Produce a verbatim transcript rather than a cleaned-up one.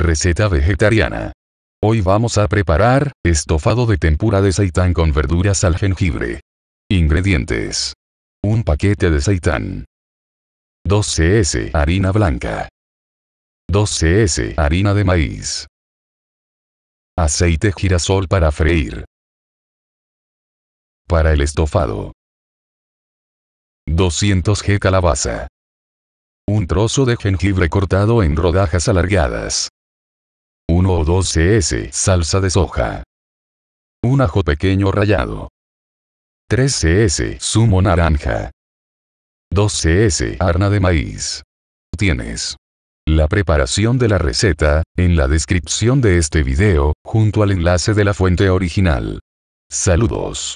Receta vegetariana. Hoy vamos a preparar estofado de tempura de seitán con verduras al jengibre. Ingredientes: un paquete de seitán, dos centilitros harina blanca, dos centilitros harina de maíz, aceite girasol para freír. Para el estofado, doscientas gramos calabaza, un trozo de jengibre cortado en rodajas alargadas, uno o dos centilitros salsa de soja, un ajo pequeño rallado, tres centilitros zumo naranja, dos centilitros harina de maíz. Tienes la preparación de la receta en la descripción de este video, junto al enlace de la fuente original. Saludos.